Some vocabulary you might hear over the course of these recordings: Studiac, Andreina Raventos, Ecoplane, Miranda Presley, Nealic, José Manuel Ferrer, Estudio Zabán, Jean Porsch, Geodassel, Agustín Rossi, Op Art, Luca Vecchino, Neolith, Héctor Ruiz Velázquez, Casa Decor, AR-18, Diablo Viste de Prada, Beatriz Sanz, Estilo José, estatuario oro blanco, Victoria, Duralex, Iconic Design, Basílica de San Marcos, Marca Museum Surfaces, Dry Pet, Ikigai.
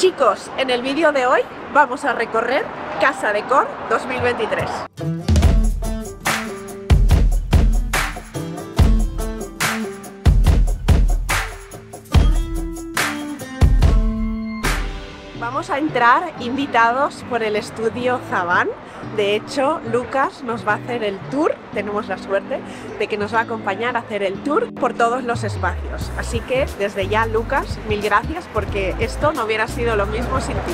Chicos, en el vídeo de hoy vamos a recorrer Casa Decor 2023. Vamos a entrar invitados por el estudio Zabán. De hecho, Lucas nos va a hacer el tour, tenemos la suerte de que nos va a acompañar a hacer el tour por todos los espacios. Así que desde ya, Lucas, mil gracias porque esto no hubiera sido lo mismo sin ti.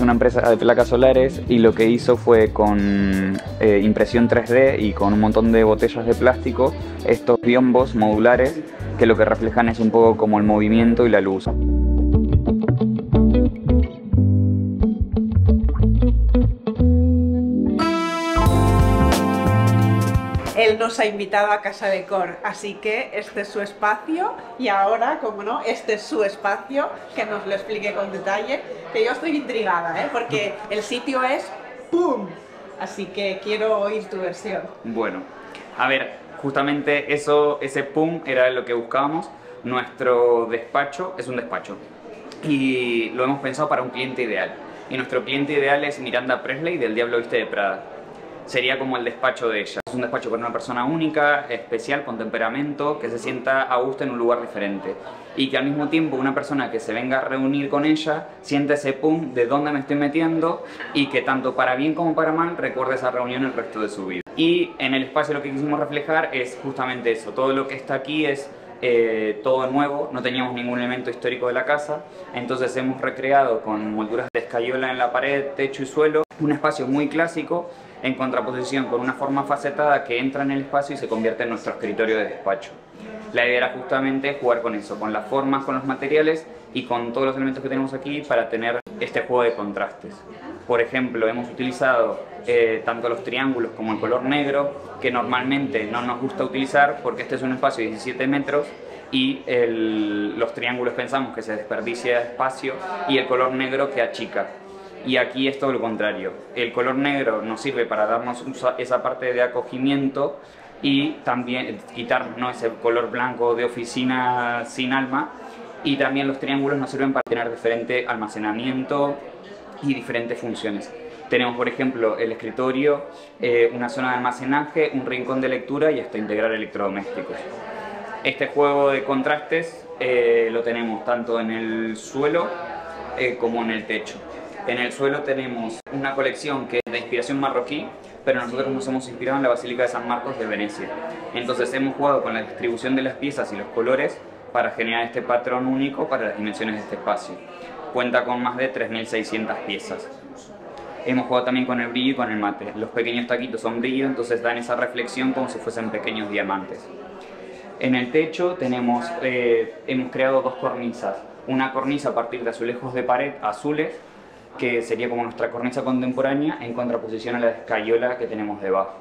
Una empresa de placas solares y lo que hizo fue con impresión 3D y con un montón de botellas de plástico estos biombos modulares que lo que reflejan es un poco como el movimiento y la luz. Él nos ha invitado a Casa Decor, así que este es su espacio y ahora, como no, este es su espacio, que nos lo explique con detalle, que yo estoy intrigada, porque el sitio es ¡pum! Así que quiero oír tu versión. Bueno, a ver, justamente eso, ese ¡pum! era lo que buscábamos. Nuestro despacho es un despacho y lo hemos pensado para un cliente ideal. Y nuestro cliente ideal es Miranda Presley del Diablo Viste de Prada. Sería como el despacho de ella. Es un despacho con una persona única, especial, con temperamento, que se sienta a gusto en un lugar diferente. Y que al mismo tiempo una persona que se venga a reunir con ella sienta ese pum de dónde me estoy metiendo y que tanto para bien como para mal recuerde esa reunión el resto de su vida. Y en el espacio lo que quisimos reflejar es justamente eso. Todo lo que está aquí es todo nuevo, no teníamos ningún elemento histórico de la casa, entonces hemos recreado con molduras de escayola en la pared, techo y suelo, un espacio muy clásico en contraposición con una forma facetada que entra en el espacio y se convierte en nuestro escritorio de despacho. La idea era justamente jugar con eso, con las formas, con los materiales y con todos los elementos que tenemos aquí para tener este juego de contrastes. Por ejemplo, hemos utilizado tanto los triángulos como el color negro, que normalmente no nos gusta utilizar porque este es un espacio de 17 metros y los triángulos pensamos que se desperdicia espacio y el color negro que achica. Y aquí es todo lo contrario. El color negro nos sirve para darnos esa parte de acogimiento y también quitarnos, ¿no?, ese color blanco de oficina sin alma. Y también los triángulos nos sirven para tener diferente almacenamiento y diferentes funciones. Tenemos, por ejemplo, el escritorio, una zona de almacenaje, un rincón de lectura y hasta integrar electrodomésticos. Este juego de contrastes lo tenemos tanto en el suelo como en el techo. En el suelo tenemos una colección que es de inspiración marroquí, pero nosotros nos hemos inspirado en la Basílica de San Marcos de Venecia. Entonces hemos jugado con la distribución de las piezas y los colores para generar este patrón único para las dimensiones de este espacio. Cuenta con más de 3.600 piezas. Hemos jugado también con el brillo y con el mate. Los pequeños taquitos son brillo, entonces dan esa reflexión como si fuesen pequeños diamantes. En el techo tenemos, hemos creado dos cornisas. Una cornisa a partir de azulejos de pared azules, que sería como nuestra cornisa contemporánea en contraposición a la escayola que tenemos debajo.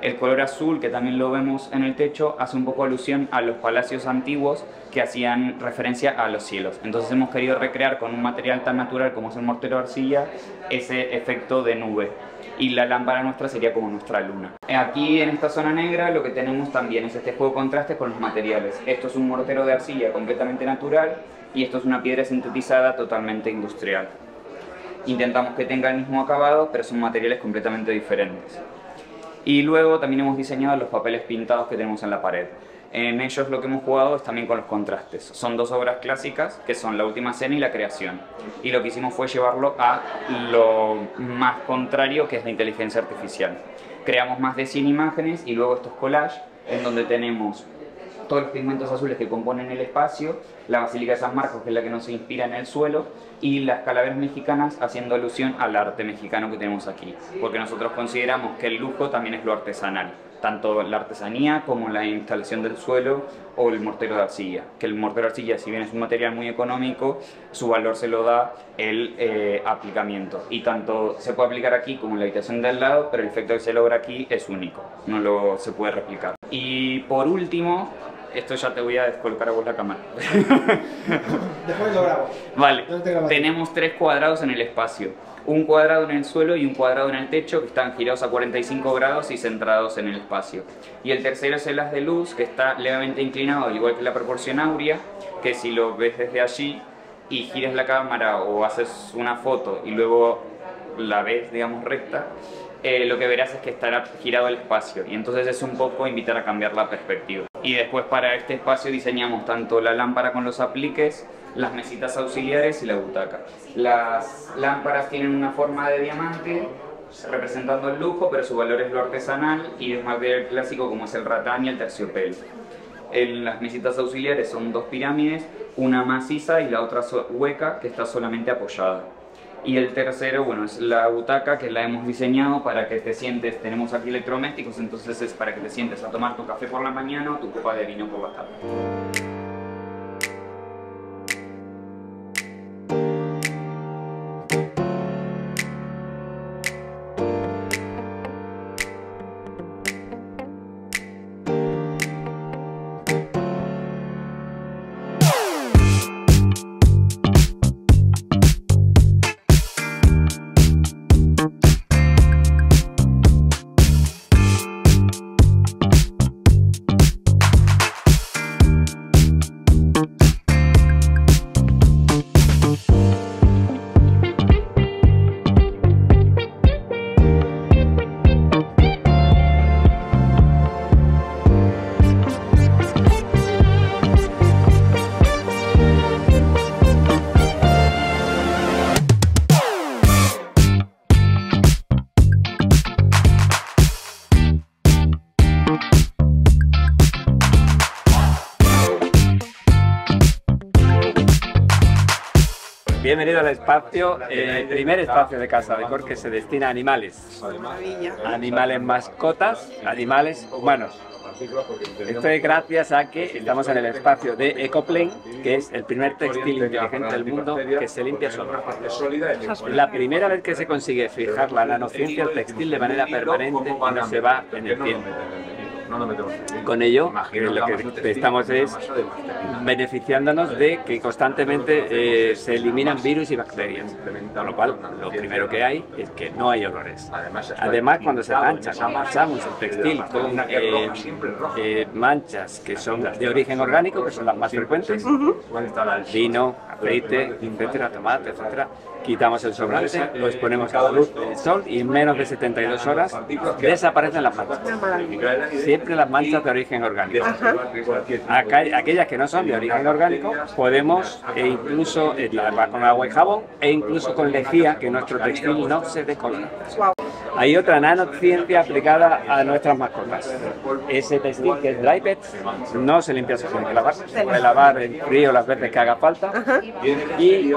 El color azul, que también lo vemos en el techo, hace un poco alusión a los palacios antiguos que hacían referencia a los cielos. Entonces hemos querido recrear con un material tan natural como es el mortero de arcilla ese efecto de nube. Y la lámpara nuestra sería como nuestra luna. Aquí en esta zona negra lo que tenemos también es este juego de contrastes con los materiales. Esto es un mortero de arcilla completamente natural y esto es una piedra sintetizada totalmente industrial. Intentamos que tenga el mismo acabado, pero son materiales completamente diferentes. Y luego también hemos diseñado los papeles pintados que tenemos en la pared. En ellos lo que hemos jugado es también con los contrastes. Son dos obras clásicas, que son La Última Cena y La Creación. Y lo que hicimos fue llevarlo a lo más contrario, que es la inteligencia artificial. Creamos más de 100 imágenes y luego estos collages, en donde tenemos todos los pigmentos azules que componen el espacio, la Basílica de San Marcos, que es la que nos inspira en el suelo, y las calaveras mexicanas haciendo alusión al arte mexicano que tenemos aquí, porque nosotros consideramos que el lujo también es lo artesanal, tanto la artesanía como la instalación del suelo o el mortero de arcilla, que el mortero de arcilla, si bien es un material muy económico, su valor se lo da el aplicamiento, y tanto se puede aplicar aquí como en la habitación de al lado, pero el efecto que se logra aquí es único, no lo se puede replicar. Y por último, esto ya te voy a descolocar a vos la cámara. Después lo grabo. Vale, tenemos tres cuadrados en el espacio. Un cuadrado en el suelo y un cuadrado en el techo, que están girados a 45 grados y centrados en el espacio. Y el tercero es el haz de luz, que está levemente inclinado, al igual que la proporción áurea, que si lo ves desde allí y giras la cámara o haces una foto y luego la ves, digamos, recta, lo que verás es que estará girado el espacio, y entonces es un poco invitar a cambiar la perspectiva. Y después para este espacio diseñamos tanto la lámpara con los apliques, las mesitas auxiliares y la butaca. Las lámparas tienen una forma de diamante representando el lujo, pero su valor es lo artesanal y es material clásico como es el ratán y el terciopelo. En las mesitas auxiliares son dos pirámides, una maciza y la otra hueca que está solamente apoyada. Y el tercero, bueno, es la butaca, que la hemos diseñado para que te sientes, tenemos aquí electrodomésticos, entonces es para que te sientes a tomar tu café por la mañana o tu copa de vino por la tarde. Bienvenido al espacio, el primer espacio de Casa Decor que se destina a animales. Animales mascotas, animales humanos. Esto es gracias a que estamos en el espacio de Ecoplane, que es el primer textil inteligente del mundo que se limpia solo. La primera vez que se consigue fijar la nanociencia al textil de manera permanente y no se va en el tiempo. Con ello, lo que estamos es beneficiándonos de que constantemente se eliminan virus y bacterias, con lo cual lo primero que hay es que no hay olores. Además, cuando se mancha, cuando usamos el textil con manchas que son de origen orgánico, que son las más frecuentes, vino, aceite, etcétera, tomate, etcétera, quitamos el sobrante, lo exponemos a la luz del sol y en menos de 72 horas desaparecen las manchas. Siempre las manchas de origen orgánico. Aquellas que no son de origen orgánico podemos, e incluso con agua y jabón, e incluso con lejía, que nuestro textil no se descolora. Hay otra nanociencia aplicada a nuestras mascotas. Ese textil que es Dry Pet no se limpia, se puede lavar. Se puede lavar en frío las veces que haga falta. Y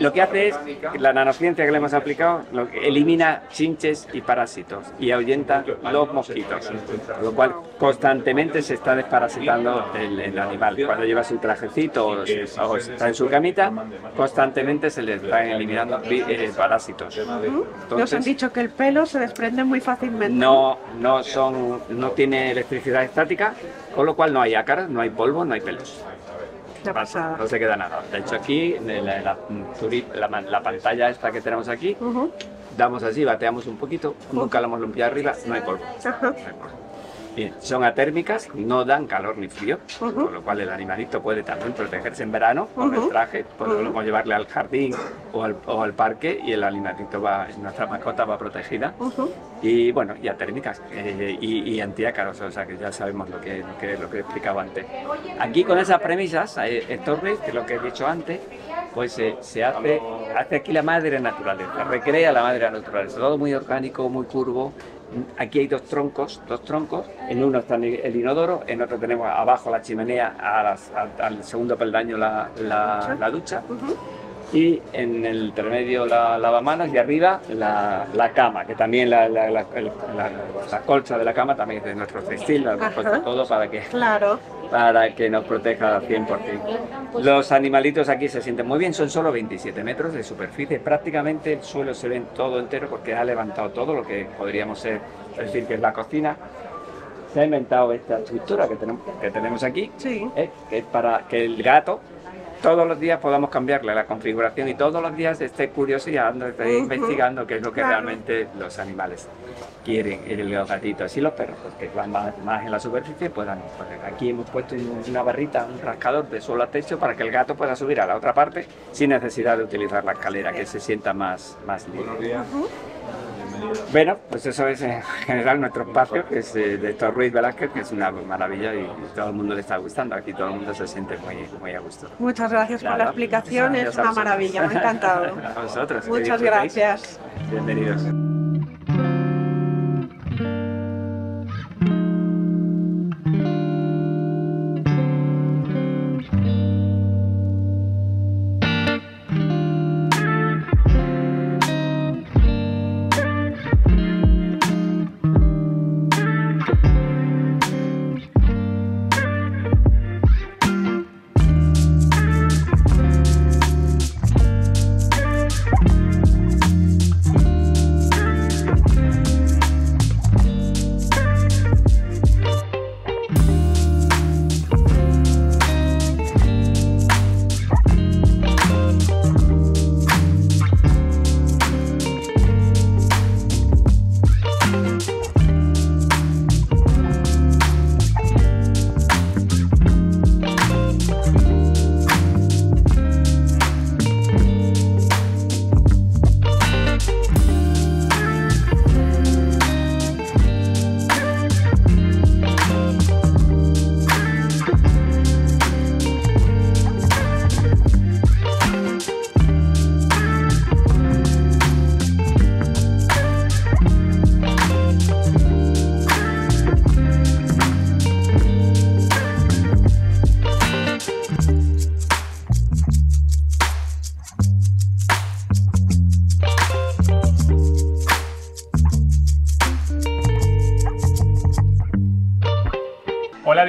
lo que hace es, la nanociencia que le hemos aplicado, elimina chinches y parásitos y ahuyenta los mosquitos. Con lo cual constantemente se está desparasitando el animal. Cuando lleva su trajecito o está en su camita, constantemente se le están eliminando parásitos. Entonces, dicho que el pelo se desprende muy fácilmente. No tiene electricidad estática, con lo cual no hay ácaros, no hay polvo, no hay pelos. No se queda nada. De hecho, aquí, la pantalla esta que tenemos aquí, damos así, bateamos un poquito, nunca la hemos limpiado arriba, no hay polvo. Bien, son atérmicas, no dan calor ni frío, con lo cual el animalito puede también protegerse en verano con el traje, podemos llevarle al jardín o al parque y el animalito va, nuestra mascota va protegida. Y bueno, y atérmicas y antiácaros, o sea que ya sabemos lo que he explicado antes. Aquí con esas premisas, Héctor Ruiz, que es lo que he dicho antes, pues se hace aquí la madre naturaleza, recrea la madre naturaleza, todo muy orgánico, muy curvo. Aquí hay dos troncos, en uno está el inodoro, en otro tenemos abajo la chimenea, al segundo peldaño la ducha, y en el intermedio la lavamanos y arriba la cama, que también la colcha de la cama también es de nuestro textil, todo para que nos proteja al 100%. Los animalitos aquí se sienten muy bien, son solo 27 metros de superficie, prácticamente el suelo se ve todo entero porque ha levantado todo lo que podríamos decir que es la cocina. Se ha inventado esta estructura que tenemos aquí, que es para que el gato todos los días podamos cambiarle la configuración y todos los días esté curioseando, esté investigando qué es lo que realmente los animales quieren, los gatitos y los perros, porque van más en la superficie, puedan. Aquí hemos puesto una barrita, un rascador de suelo a techo para que el gato pueda subir a la otra parte sin necesidad de utilizar la escalera, que se sienta más libre. Bueno, pues eso es en general nuestro espacio, que es de Héctor Ruiz Velázquez, que es una maravilla y todo el mundo le está gustando. Aquí todo el mundo se siente muy a gusto. Muchas gracias por la explicación, es una maravilla, me ha encantado. A vosotros. Muchas gracias. Bienvenidos.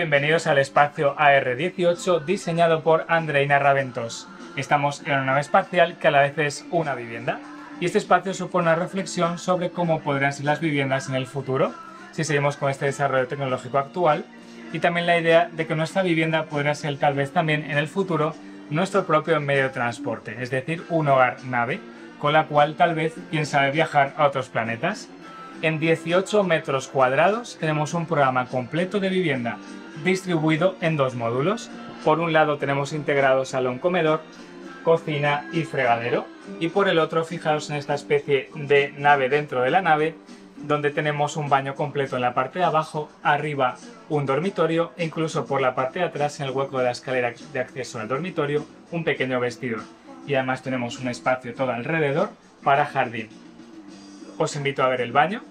Bienvenidos al espacio AR-18 diseñado por Andreina Raventos. Estamos en una nave espacial que a la vez es una vivienda, y este espacio supone una reflexión sobre cómo podrían ser las viviendas en el futuro si seguimos con este desarrollo tecnológico actual, y también la idea de que nuestra vivienda podría ser tal vez también en el futuro nuestro propio medio de transporte, es decir, un hogar nave con la cual tal vez, quién sabe, viajar a otros planetas. En 18 metros cuadrados tenemos un programa completo de vivienda distribuido en dos módulos. Por un lado tenemos integrado salón-comedor, cocina y fregadero, y por el otro, fijaos en esta especie de nave dentro de la nave, donde tenemos un baño completo en la parte de abajo, arriba un dormitorio e incluso por la parte de atrás, en el hueco de la escalera de acceso al dormitorio, un pequeño vestidor. Y además tenemos un espacio todo alrededor para jardín. Os invito a ver el baño,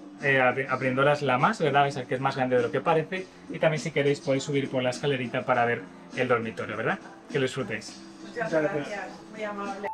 abriendo las lamas, ¿verdad? Veis que es más grande de lo que parece, y también si queréis podéis subir por la escalerita para ver el dormitorio, ¿verdad? Que lo disfrutéis. Muchas gracias, muy amable.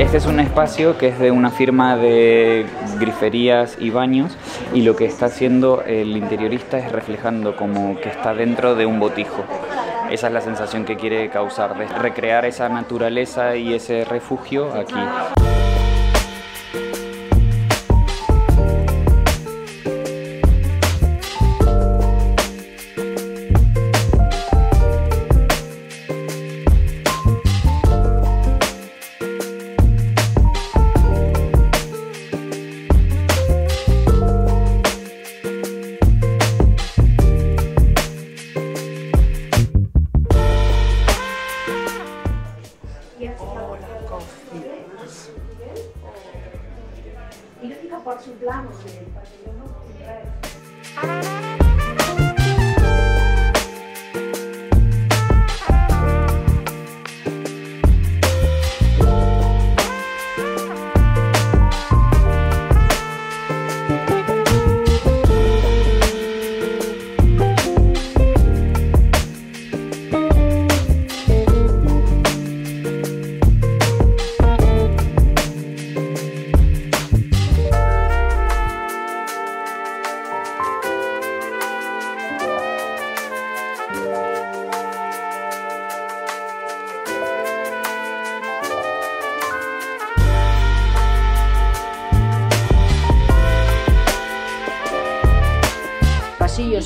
Este es un espacio que es de una firma de griferías y baños, y lo que está haciendo el interiorista es reflejando como que está dentro de un botijo. Esa es la sensación que quiere causar, de recrear esa naturaleza y ese refugio aquí.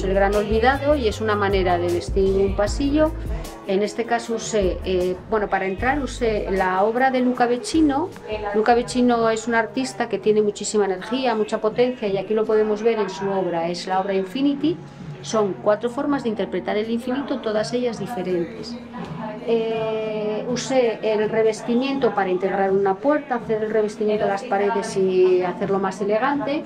El gran olvidado, y es una manera de vestir un pasillo. En este caso usé, para entrar usé la obra de Luca Vecchino. Luca Vecchino es un artista que tiene muchísima energía, mucha potencia, y aquí lo podemos ver en su obra, es la obra Infinity. Son 4 formas de interpretar el infinito, todas ellas diferentes. Usé el revestimiento para integrar una puerta, hacer el revestimiento de las paredes y hacerlo más elegante.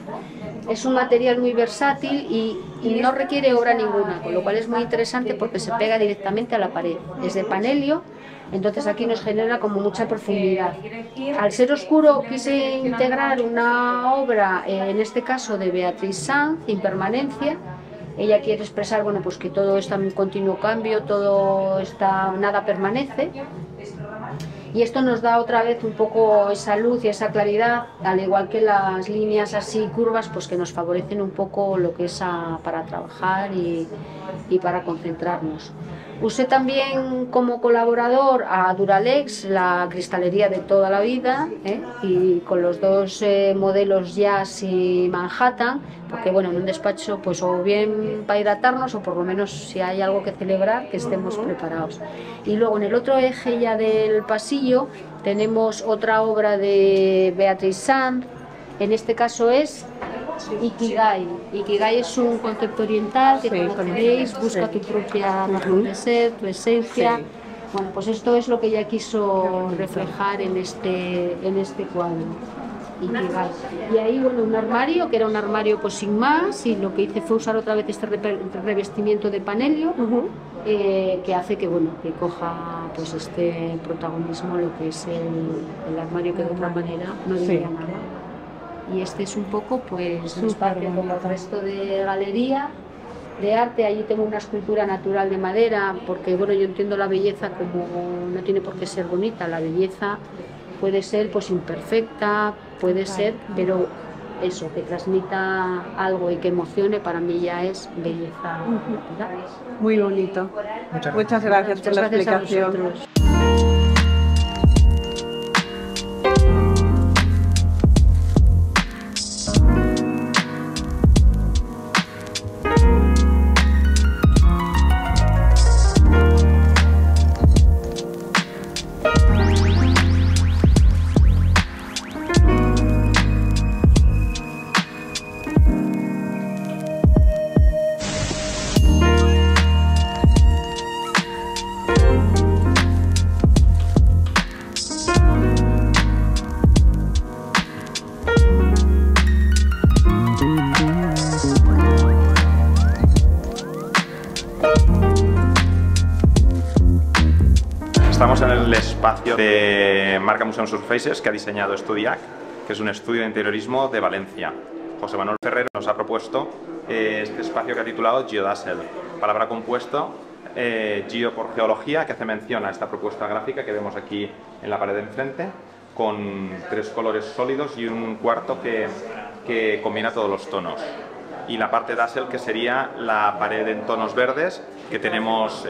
Es un material muy versátil y no requiere obra ninguna, con lo cual es muy interesante porque se pega directamente a la pared. Es de panelio, entonces aquí nos genera como mucha profundidad. Al ser oscuro quise integrar una obra, en este caso de Beatriz Sanz, Impermanencia. Ella quiere expresar que todo está en continuo cambio, nada permanece. Y esto nos da otra vez un poco esa luz y esa claridad, al igual que las líneas así curvas, pues que nos favorecen un poco lo que es para trabajar y para concentrarnos. Usé también como colaborador a Duralex, la cristalería de toda la vida, y con los dos modelos Jazz y Manhattan, porque en un despacho pues o bien para hidratarnos o por lo menos si hay algo que celebrar que estemos preparados. Y luego en el otro eje ya del pasillo tenemos otra obra de Beatriz Sanz, en este caso es Ikigai. Ikigai es un concepto oriental que conocéis, busca tu propia razón de ser, tu esencia. Sí. Pues esto es lo que ella quiso reflejar en este cuadro. Ikigai. Y ahí un armario, que era un armario pues sin más, y lo que hice fue usar otra vez este revestimiento de panelio, que hace que coja pues este protagonismo lo que es el armario, que de otra manera no diría nada. Y este es un poco pues un espacio como el resto de galería de arte. Allí tengo una escultura natural de madera, porque yo entiendo la belleza como no tiene por qué ser bonita. La belleza puede ser pues imperfecta, puede ser, pero eso, que transmita algo y que emocione, para mí ya es belleza natural. Muy bonito. Muchas gracias por la explicación. Estamos en el espacio de Marca Museum Surfaces que ha diseñado Studiac, que es un estudio de interiorismo de Valencia. José Manuel Ferrer nos ha propuesto este espacio que ha titulado Geodassel, palabra compuesta geo por geología, que hace mención a esta propuesta gráfica que vemos aquí en la pared de enfrente, con tres colores sólidos y un cuarto que combina todos los tonos. Y la parte Dassel, que sería la pared en tonos verdes que tenemos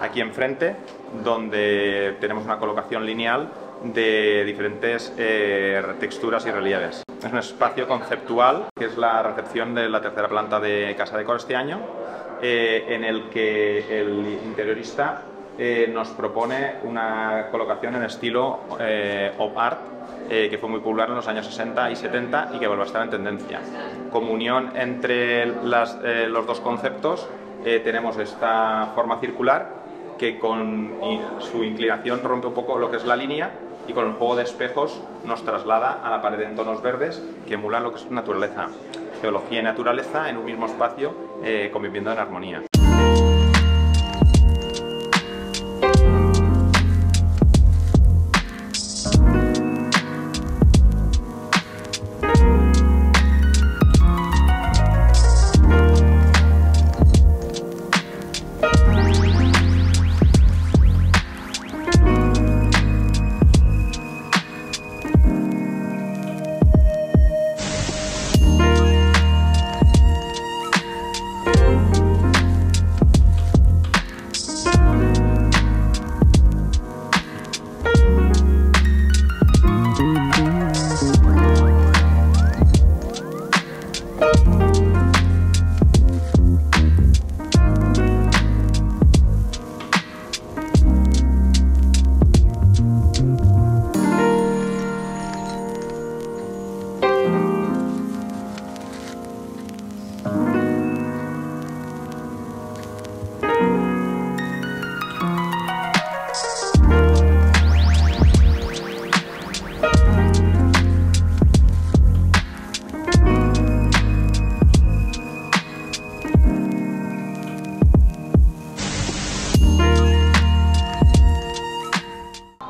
aquí enfrente, donde tenemos una colocación lineal de diferentes texturas y relieves. Es un espacio conceptual, que es la recepción de la tercera planta de Casa Decor este año, en el que el interiorista nos propone una colocación en estilo Op Art, que fue muy popular en los años 60 y 70 y que vuelve a estar en tendencia. Como unión entre los dos conceptos, tenemos esta forma circular que con su inclinación rompe un poco lo que es la línea y con el juego de espejos nos traslada a la pared en tonos verdes que emulan lo que es naturaleza, geología y naturaleza en un mismo espacio, conviviendo en armonía.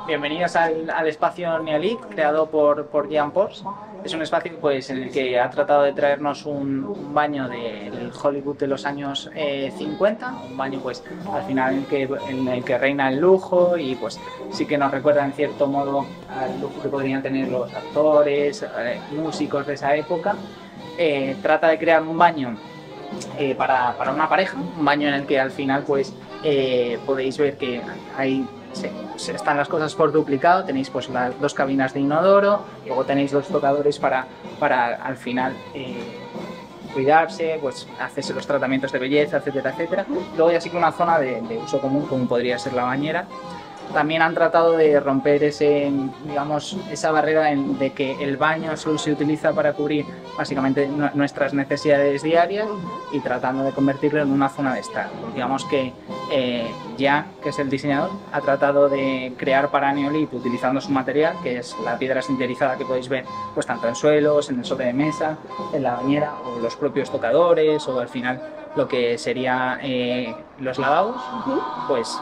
Bienvenidos al espacio Nealic, creado por Jean Porsch. Es un espacio pues, en el que ha tratado de traernos un baño del Hollywood de los años 50, un baño pues, al final en el que reina el lujo y pues sí que nos recuerda en cierto modo al lujo que podrían tener los actores, músicos de esa época. Trata de crear un baño para una pareja, un baño en el que al final pues, podéis ver que hay... Sí, están las cosas por duplicado, tenéis pues las dos cabinas de inodoro, luego tenéis los tocadores para al final cuidarse, pues hacerse los tratamientos de belleza, etcétera, etcétera. Luego ya sí que una zona de uso común, como podría ser la bañera. También han tratado de romper esa barrera de que el baño solo se utiliza para cubrir básicamente nuestras necesidades diarias y tratando de convertirlo en una zona de estar. Digamos que Jean, que es el diseñador, ha tratado de crear para Neolith utilizando su material, que es la piedra sinterizada que podéis ver pues, tanto en suelos, en el sobre de mesa, en la bañera o los propios tocadores o al final lo que serían los lavabos, pues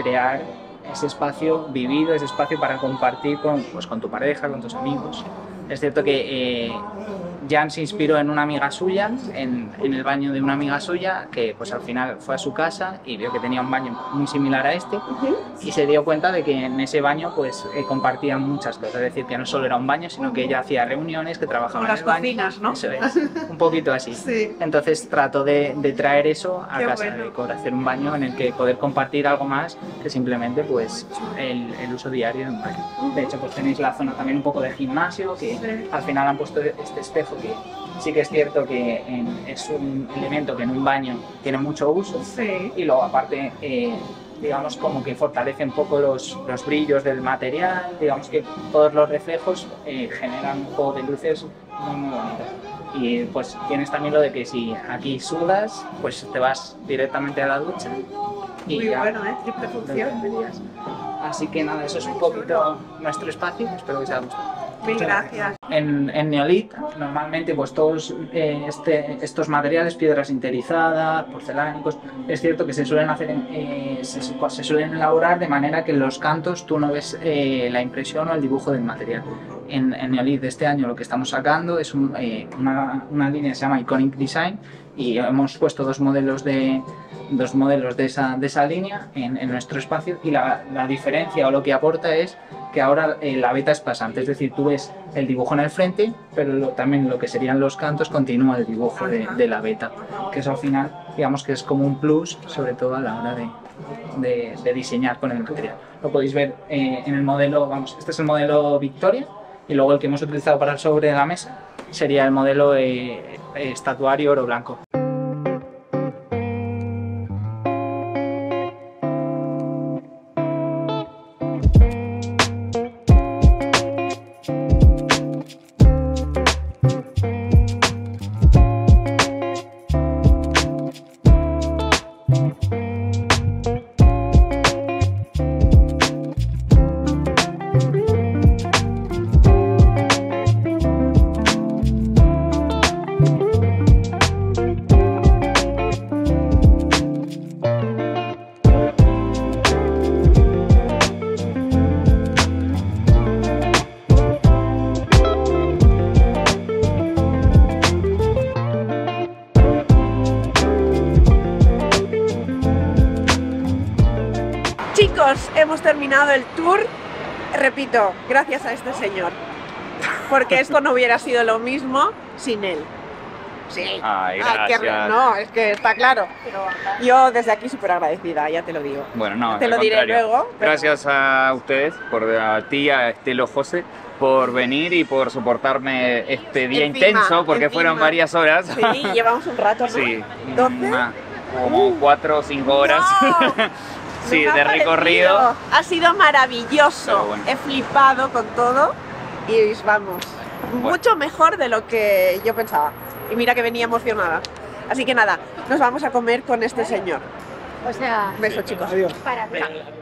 crear ese espacio vivido, ese espacio para compartir con tu pareja, con tus amigos. Es cierto que Jean se inspiró en una amiga suya, en el baño de una amiga suya, que pues al final fue a su casa y vio que tenía un baño muy similar a este y se dio cuenta de que en ese baño pues compartían muchas cosas, es decir, que no solo era un baño, sino que ella hacía reuniones, que trabajaba en el baño. Las cocinas, ¿no? Eso es, un poquito así. Sí. Entonces trató de traer eso a Casa Decor, hacer un baño en el que poder compartir algo más que simplemente pues el uso diario de un baño. De hecho, pues tenéis la zona también un poco de gimnasio, que al final han puesto este espejo que sí que es cierto que es un elemento que en un baño tiene mucho uso y luego aparte digamos como que fortalece un poco los brillos del material, digamos que todos los reflejos generan un juego de luces muy bonito. Y pues tienes también lo de que si aquí sudas, pues te vas directamente a la ducha. Y muy ya, bueno, triple función. Así que nada, eso es un poquito nuestro espacio, espero que os haya gustado. Mil gracias. En Neolith, normalmente pues todos estos materiales, piedra sinterizada, porcelánicos, es cierto que se suelen hacer, se suelen elaborar de manera que en los cantos tú no ves la impresión o el dibujo del material. en Neolith de este año lo que estamos sacando es una línea que se llama Iconic Design, y hemos puesto dos modelos de esa línea en nuestro espacio, y la diferencia o lo que aporta es que ahora la veta es pasante, es decir, tú ves el dibujo en el frente, pero también lo que serían los cantos continúa el dibujo de la veta, que eso al final digamos que es como un plus, sobre todo a la hora de diseñar con el material. Lo podéis ver en el modelo, vamos, este es el modelo Victoria, y luego el que hemos utilizado para el sobre de la mesa sería el modelo estatuario oro blanco. Hemos terminado el tour, repito, gracias a este señor, porque esto no hubiera sido lo mismo sin él. Sí. Ay, gracias. No, es que está claro. Yo desde aquí súper agradecida, ya te lo digo. Bueno, no, te lo diré luego. Pero... Gracias a ustedes, a ti, a Estilo José, por venir y por soportarme este día intenso, porque fueron varias horas. Sí, llevamos un rato, ¿no? Sí. ¿Dónde? Como 4 o 5 horas. No. Sí, de recorrido. Ha sido maravilloso, bueno. He flipado con todo y vamos, bueno, mucho mejor de lo que yo pensaba. Y mira que venía emocionada. Así que nada, nos vamos a comer con este señor. O sea, besos, chicos. Adiós. Para